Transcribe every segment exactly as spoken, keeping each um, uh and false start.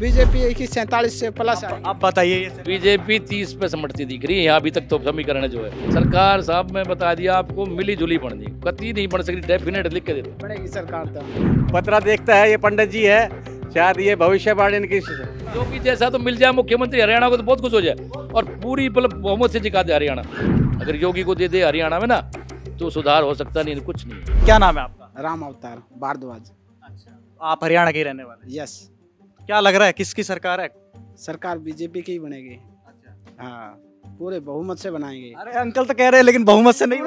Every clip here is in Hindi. बीजेपी की सैंतालीस से प्लस। आप बताइए, बीजेपी तीस पे समर्थी दिख रही है अभी तक। तो समीकरण जो है सरकार, साहब मैं बता दिया आपको, मिली जुली पढ़नी कति नहीं पढ़ सकती, डेफिनेट लिख के देती पड़ेगी सरकार। तो पतरा देखता है ये पंडित जी है, शायद ये भविष्यवाणी इनकी, जो कि जैसा तो मिल जाए मुख्यमंत्री हरियाणा को तो बहुत कुछ हो जाए, और पूरी बहुमत से दिखा दे हरियाणा। अगर योगी को दे दे हरियाणा में ना तो सुधार हो सकता नहीं, कुछ नहीं। क्या नाम है आपका? राम अवतार भारद्वाज। अच्छा, आप हरियाणा के रहने वाले? यस। क्या लग रहा है किसकी सरकार है? सरकार बीजेपी की बनेगी। अच्छा, हाँ, पूरे बहुमत से बनाएंगे। अरे अंकल तो कह रहे हैं लेकिन बहुमत से नहीं,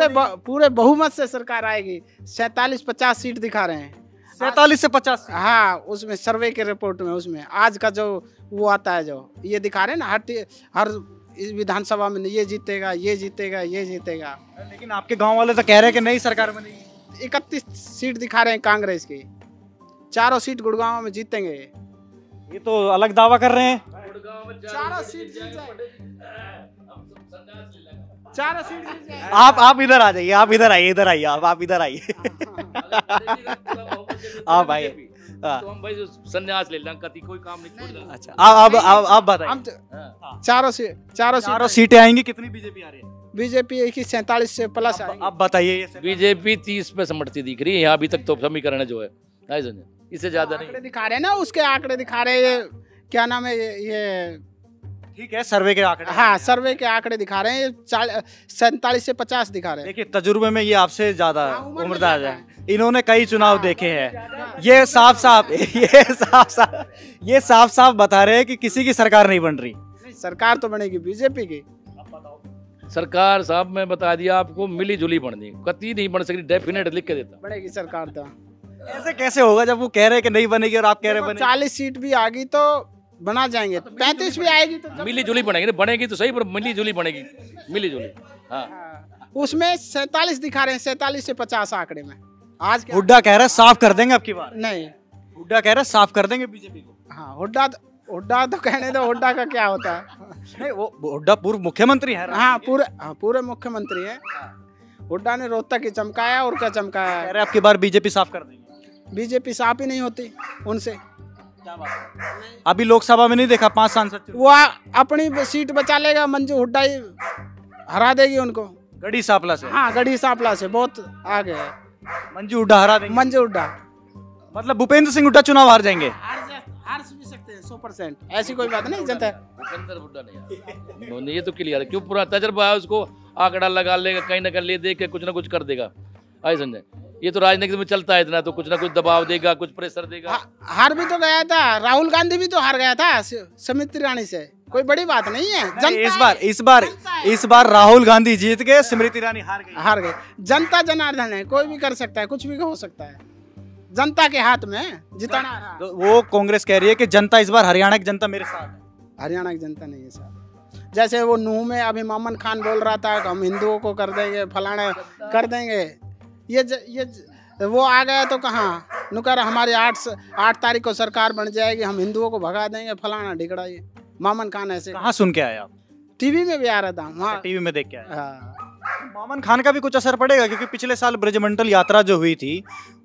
पूरे बहुमत से सरकार आएगी। सैतालीस पचास सीट दिखा रहे हैं, सैतालीस से पचास। हाँ, उसमें सर्वे के रिपोर्ट में, उसमें आज का जो वो आता है, जो ये दिखा रहे हैं ना, हर हर विधानसभा में ये जीतेगा ये जीतेगा ये जीतेगा। लेकिन आपके गांव वाले तो कह रहे हैं कि नहीं सरकार बनेगी। इकतीस सीट दिखा रहे हैं कांग्रेस की, चारों सीट गुड़गांव में जीतेंगे। ये तो अलग दावा कर रहे हैं, गुड़गांव में चारों सीट जीत जाएंगे, चारों सीट जीत जाएंगे। आप आप इधर आ जाइए, आप इधर आइए, इधर आइए, आप आप इधर आइए। हाँ भाई, तो हम भाई संन्यास ले लेंगे, कति कोई काम नहीं। अच्छा, आप आप आप बताइए, चारों से चारों चारों सीटें आएंगी। कितनी बीजेपी आ रही है? बीजेपी की सैंतालीस से प्लस। आप बताइए, बीजेपी तीस पे समर्थी दिख रही है अभी तक। तो समीकरण जो है इससे ज्यादा नहीं दिखा रहे ना, उसके आंकड़े दिखा रहे हैं। क्या नाम है ये, ठीक है, सर्वे के आंकड़े। हाँ, सर्वे के आंकड़े दिखा रहे हैं सैंतालीस से पचास दिखा रहे हैं। देखिए तजुर्बे में ये आपसे ज्यादा उम्रदार है, इन्होंने कई चुनाव देखे हैं। ये साफ साफ ये साफ साफ ये साफ साफ बता रहे हैं कि किसी की सरकार नहीं बन रही। सरकार तो बनेगी बीजेपी की। सरकार, साहब मैं बता दिया आपको, मिली जुली बननी कति नहीं बन सकती, डेफिनेट लिख के देता बनेगी सरकार। तो ऐसे कैसे होगा जब वो कह रहे कि नहीं बनेगी और आप कह रहे चालीस सीट भी आ गई तो बना जाएंगे, पैंतीस भी आएगी तो मिली जुली बनेगी। बनेगी तो सही, पर मिली जुली बनेगी, मिली जुली। हाँ, उसमें सैतालीस दिखा रहे हैं, सैतालीस से पचास आंकड़े में। आज हुड्डा कह रहा है साफ कर देंगे आपकी बात। नहीं, हुड्डा कह रहा है साफ कर देंगे बीजेपी को। हाँ, हुड्डा हुड्डा तो कहने दो, हुड्डा का क्या होता है। नहीं, वो हुड्डा पूर्व मुख्यमंत्री है। हाँ, पूरे हाँ, पूरे मुख्यमंत्री है। हुड्डा ने रोहतक ही चमकाया और क्या चमकाया। अरे आपकी बार बीजेपी साफ कर देंगे। बीजेपी साफ ही नहीं होती उनसे। अभी लोकसभा में नहीं देखा पांच सांसद, वो अपनी सीट बचा लेगा। मंजू हुड्डा ही हरा देगी उनको, गढ़ी सांपला से। हाँ, गढ़ी सांपला से बहुत आगे है। मंजू हुड्डा हरा देंगे। मंजू हुड्डा मतलब भूपेंद्र सिंह हुड्डा चुनाव हार जाएंगे। हार भी सकते हैं सौ परसेंट, ऐसी कोई बात नहीं। जनता भूपेंद्र हुड्डा नहीं, ये तो क्लियर है, क्यों पूरा तजर्बा है उसको, आंकड़ा लगा लेगा, कहीं ना कहीं ले देख के कुछ ना कुछ कर देगा। आइए समझे, ये तो राजनीति में चलता है इतना, तो कुछ ना कुछ दबाव देगा, कुछ प्रेशर देगा। हा, हार भी तो गया था, राहुल गांधी भी तो हार गया था स्मृति ईरानी से, कोई बड़ी बात नहीं है। नहीं, इस बार इस बार इस बार राहुल गांधी जीत गए, स्मृति ईरानी हार गई। हार गए। जनता जनार्दन है, कोई भी कर सकता है, कुछ भी हो सकता है, जनता के हाथ में जिताना। वो कांग्रेस कह रही है कि जनता इस बार, हरियाणा की जनता मेरे साथ है। हरियाणा की जनता नहीं है साथ। जैसे वो नूह में अभी मामन खान बोल रहा था हम हिंदुओं को कर देंगे, फलाना कर देंगे। ये ज, ये ज, वो आ गया तो कहाँ नुकर, हमारे आठ आठ तारीख को सरकार बन जाएगी, हम हिंदुओं को भगा देंगे, फलाना ढिकड़ा। ये मामन खान ऐसे कहाँ सुन के आया? टीवी में भी आ रहा था। हाँ, टीवी में देख के आया। हाँ, मामन खान का भी कुछ असर पड़ेगा, क्योंकि पिछले साल ब्रजमंडल यात्रा जो हुई थी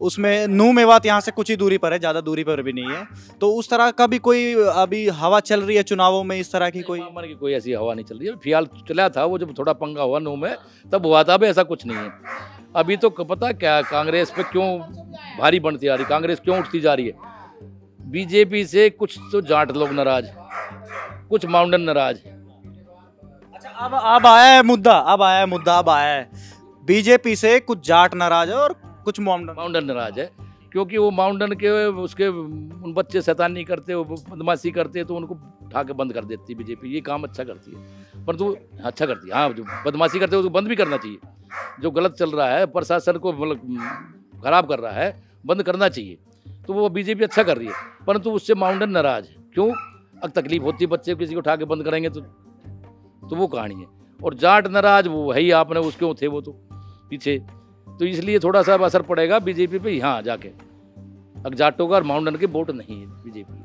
उसमें नूह मेवात यहाँ से कुछ ही दूरी पर है, ज़्यादा दूरी पर भी नहीं है। तो उस तरह का भी कोई अभी हवा चल रही है चुनावों में, इस तरह की कोई की कोई ऐसी हवा नहीं चल रही है। फिलहाल चला था वो, जब थोड़ा पंगा हुआ नूह में तब हुआ था, अभी ऐसा कुछ नहीं है। अभी तो पता क्या कांग्रेस पे क्यों भारी बनती जा रही, कांग्रेस क्यों उठती जा रही है? बीजेपी से कुछ तो जाट लोग नाराज, कुछ माउंटेन नाराज। अच्छा, अब अब आया है मुद्दा, अब आया है मुद्दा, अब आया है बीजेपी से कुछ जाट नाराज है और कुछ माउंटेन माउंटेन नाराज है, क्योंकि वो माउंटेन के उसके उन बच्चे शैतानी करते, वो बदमाशी करते, तो उनको उठा के बंद कर देती है बीजेपी। ये काम अच्छा करती है, परंतु अच्छा करती है। हाँ, जो बदमाशी करते हैं उसको बंद भी करना चाहिए, जो गलत चल रहा है, प्रशासन को मतलब खराब कर रहा है, बंद करना चाहिए। तो वो बीजेपी अच्छा कर रही है, परंतु उससे माउंटेन नाराज है। क्यों? अब तकलीफ होती है, बच्चे किसी को उठा के बंद करेंगे तो तो वो कहानी है। और जाट नाराज वो है ही, आपने उसके थे वो तो पीछे, तो इसलिए थोड़ा सा असर पड़ेगा बीजेपी पे। यहाँ जाके अब जाटों का और माउंटेन के वोट नहीं है बीजेपी।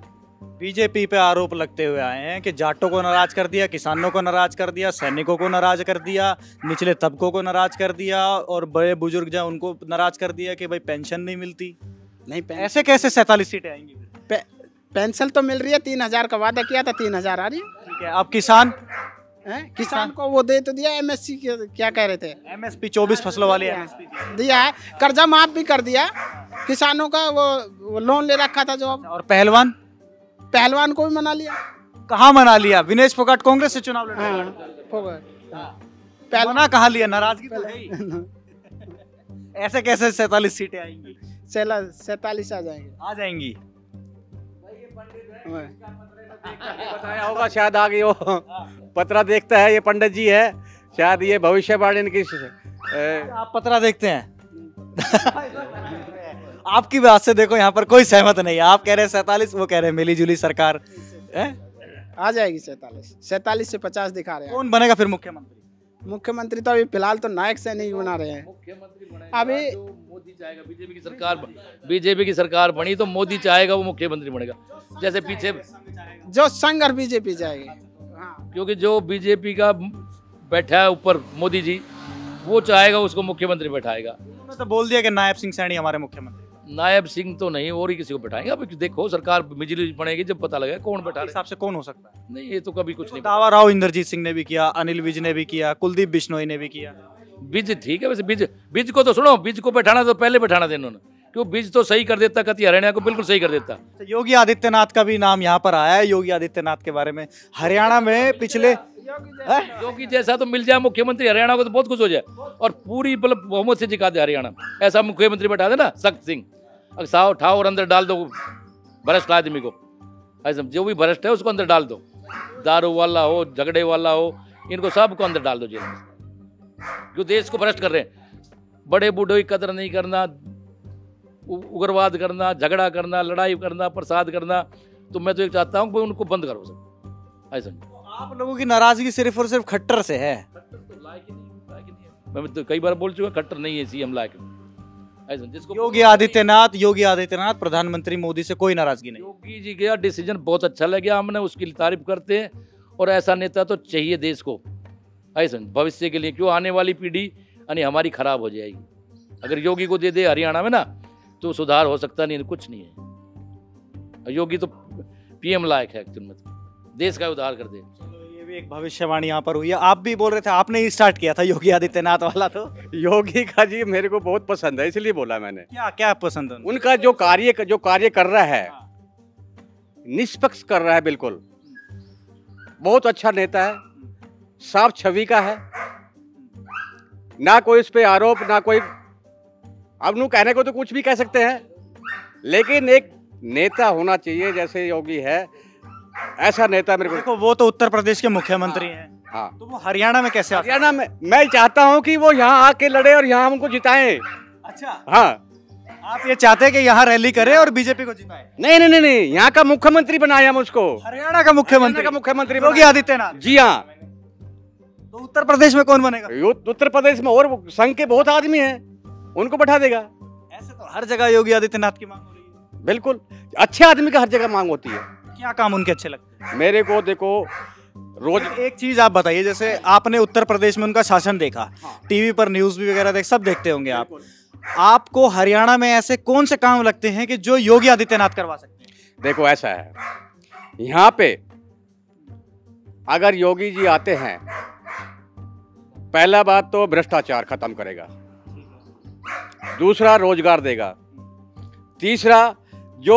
बीजेपी पे आरोप लगते हुए आए हैं कि जाटों को नाराज कर दिया, किसानों को नाराज कर दिया, सैनिकों को नाराज कर दिया, निचले तबकों को नाराज कर दिया, और बड़े बुजुर्ग जो उनको नाराज कर दिया कि भाई पेंशन नहीं मिलती। नहीं, ऐसे कैसे सैंतालीस सीटें आएंगी? पे, पेंशन तो मिल रही है, तीन हजार का वादा किया था, तीन हजार आ रही है। ठीक है, आप किसान है? किसान को वो दे तो दिया एमएसपी, क्या कह रहे थे एमएसपी चौबीस फसलों वाली एमएसपी दिया है, कर्जा माफ भी कर दिया किसानों का, वो, वो लोन ले रखा था जो। और पहलवान पहलवान को भी मना लिया। कहाँ मना लिया? विनेश फोगट कांग्रेस से चुनाव लड़ रहे हैं, फोगट पहलवान कहाँ लिया? नाराजगी तो है। ऐसे कैसे सैतालीस सीटें आएंगी? सैतालीस आ जाएंगी आ जाएंगी बताया होगा शायद, आ गई हो पत्रा देखता है ये पंडित जी है शायद, ये भविष्यवाणी इनकी। आप पत्रा देखते हैं? आपकी बात से देखो यहाँ पर कोई सहमत नहीं है, आप कह रहे हैं सैतालीस, वो कह रहे हैं मिली जुली सरकार है? आ जाएगी सैतालीस, सैतालीस से पचास दिखा रहे हैं। कौन बनेगा फिर मुख्यमंत्री? मुख्यमंत्री तो अभी फिलहाल तो नायब सिंह सैनी बना रहे हैं मुख्यमंत्री, अभी मोदी चाहेगा। बीजेपी की सरकार बीजेपी की सरकार बनी तो मोदी चाहेगा वो मुख्यमंत्री बनेगा, जैसे पीछे जो संघ और बीजेपी जाएगी, क्योंकि जो बीजेपी का बैठा है ऊपर मोदी जी, वो चाहेगा उसको मुख्यमंत्री बैठाएगा। तो बोल दिया कि नायब सिंह सैनी हमारे मुख्यमंत्री। नायब सिंह तो नहीं, और ही किसी को बैठाएंगे। अब देखो सरकार बिजली बनेगी जब पता लगेगा कौन बैठा, हिसाब से कौन हो सकता है। नहीं ये तो कभी कुछ नहीं। दावा राव इंद्रजीत सिंह ने भी किया, अनिल विज ने भी किया, कुलदीप बिश्नोई ने भी किया। बीज ठीक है, वैसे बीज बीज को तो सुनो, बीज को बैठाना तो पहले बैठाना था इन्होंने, क्यों बीज तो सही कर देता कति हरियाणा को, बिल्कुल सही कर देता। तो योगी आदित्यनाथ का भी नाम यहाँ पर आया है। योगी आदित्यनाथ के बारे में हरियाणा में पिछले योगी जैसा तो मिल जाए मुख्यमंत्री हरियाणा को तो बहुत कुछ हो जाए, और पूरी मतलब बहुमत से जिका दे हरियाणा, ऐसा मुख्यमंत्री बैठा दे ना सख्त सिंह, अकसाओ उठाओ और अंदर डाल दो भ्रष्ट आदमी को, ऐसा जो भी भ्रष्ट है उसको अंदर डाल दो, दारू वाला हो झगड़े वाला हो, इनको सबको अंदर डाल दो जेल में, जो देश को भ्रष्ट कर रहे हैं। बड़े बूढ़ों की कदर नहीं करना, उग्रवाद करना, झगड़ा करना, लड़ाई करना, प्रसाद करना, तो मैं तो एक चाहता हूँ उनको बंद करो सब। ऐसा तो आप लोगों की नाराजगी सिर्फ और सिर्फ खट्टर से है? खट्टर तो लायक ही नहीं, लायक ही नहीं है। मैं तो कई बार बोल चुका, खट्टर नहीं है सीएम लायक। ऐसा जिसको योगी आदित्यनाथ योगी आदित्यनाथ प्रधानमंत्री मोदी से कोई नाराजगी नहीं। योगी जी का डिसीजन बहुत अच्छा लगा, हमने उसकी तारीफ करते हैं, और ऐसा नेता तो चाहिए देश को, ऐसा भविष्य के लिए, क्यों आने वाली पीढ़ी यानी हमारी खराब हो जाएगी। अगर योगी को दे दे हरियाणा में ना तो सुधार हो सकता नहीं, कुछ नहीं है। योगी तो पीएम लायक है, देश का उद्धार कर दे। ये भी एक भविष्यवाणी यहाँ पर हुई है। आप भी बोल रहे थे, आपने ही स्टार्ट किया था योगी आदित्यनाथ वाला। तो योगी का जी मेरे को बहुत पसंद है, इसलिए बोला मैंने। क्या क्या पसंद है उनका? जो कार्य जो कार्य कर रहा है, निष्पक्ष कर रहा है, बिल्कुल बहुत अच्छा नेता है, साफ छवि का है, ना कोई उस पर आरोप, ना कोई, अब नू कहने को तो कुछ भी कह सकते हैं, लेकिन एक नेता होना चाहिए जैसे योगी है, ऐसा नेता मेरे को। देखो वो तो उत्तर प्रदेश के मुख्यमंत्री हैं, हाँ, तो वो हरियाणा में कैसे? हरियाणा में मैं चाहता हूँ कि वो यहाँ आके लड़े और यहाँ हमको जिताएं। अच्छा, हाँ, आप ये चाहते हैं कि यहाँ रैली करें और बीजेपी को जिताएं? नहीं नहीं नहीं, यहाँ का मुख्यमंत्री बनाए हम उसको, हरियाणा का मुख्यमंत्री का मुख्यमंत्री योगी आदित्यनाथ। जी हाँ। तो उत्तर प्रदेश में कौन बनेगा? उत्तर प्रदेश में और संघ के बहुत आदमी हैं, उनको बैठा देगा। ऐसे तो हर जगह योगी आदित्यनाथ की मांग हो रही है। बिल्कुल, अच्छे आदमी का हर जगह मांग होती है। क्या काम उनके अच्छे लगते हैं मेरे को? देखो रोज एक चीज आप बताइए, जैसे आपने उत्तर प्रदेश में उनका शासन देखा, हाँ। टीवी पर न्यूज भी वगैरह देख सब देखते होंगे आप, आपको हरियाणा में ऐसे कौन से काम लगते हैं कि जो योगी आदित्यनाथ करवा सकते हैं? देखो ऐसा है, यहाँ पे अगर योगी जी आते हैं, पहला बात तो भ्रष्टाचार खत्म करेगा, दूसरा रोजगार देगा, तीसरा जो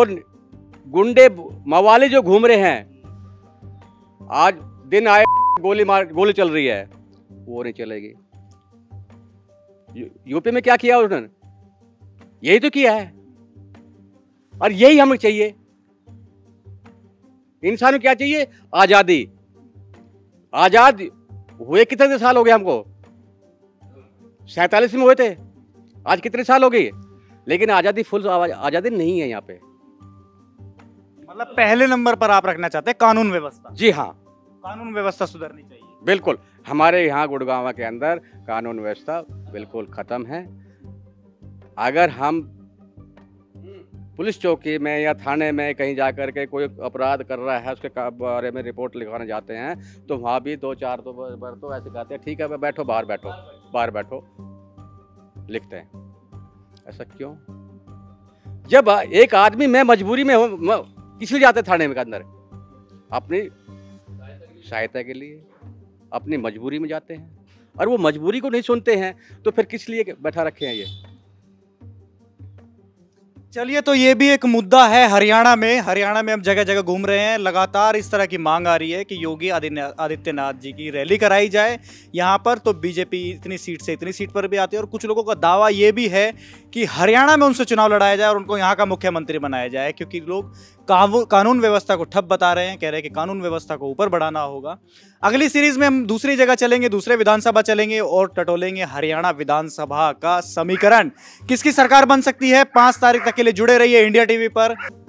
गुंडे मवाले जो घूम रहे हैं, आज दिन आए गोली मार गोली चल रही है, वो नहीं चलेगी। यू, यूपी में क्या किया उसने? यही तो किया है, और यही हमें चाहिए। इंसानों क्या चाहिए? आजादी। आजाद हुए कितने साल हो गए हमको? सैतालीस में हुए थे, आज कितने साल हो गए, लेकिन आजादी फुल आजादी नहीं है यहाँ पे। मतलब पहले नंबर पर आप रखना चाहते हैं कानून व्यवस्था? जी हाँ, कानून व्यवस्था सुधरनी चाहिए। बिल्कुल, हमारे यहाँ गुड़गांव के अंदर कानून व्यवस्था बिल्कुल खत्म है। अगर हम पुलिस चौकी में या थाने में कहीं जा कर के कोई अपराध कर रहा है, उसके बारे में रिपोर्ट लिखवाने जाते हैं, तो वहाँ भी दो चार दो बार तो ऐसे कहते हैं, ठीक है बैठो, बाहर बैठो, बाहर बैठो, लिखते हैं। ऐसा क्यों? जब एक आदमी मैं मजबूरी में हूं, किस लिए जाते थाने में के अंदर? अपनी सहायता के लिए, अपनी मजबूरी में जाते हैं, और वो मजबूरी को नहीं सुनते हैं तो फिर किस लिए बैठा रखे हैं ये। चलिए, तो ये भी एक मुद्दा है हरियाणा में। हरियाणा में हम जगह जगह घूम रहे हैं, लगातार इस तरह की मांग आ रही है कि योगी आदित्यनाथ जी की रैली कराई जाए यहाँ पर। तो बीजेपी इतनी सीट से इतनी सीट पर भी आती है, और कुछ लोगों का दावा ये भी है कि हरियाणा में उनसे चुनाव लड़ाया जाए और उनको यहाँ का मुख्यमंत्री बनाया जाए, क्योंकि लोग कानून व्यवस्था को ठप बता रहे हैं, कह रहे हैं कि कानून व्यवस्था को ऊपर बढ़ाना होगा। अगली सीरीज में हम दूसरी जगह चलेंगे, दूसरे विधानसभा चलेंगे और टटोलेंगे हरियाणा विधानसभा का समीकरण, किसकी सरकार बन सकती है। पांच तारीख तक के लिए जुड़े रहिए इंडिया टीवी पर।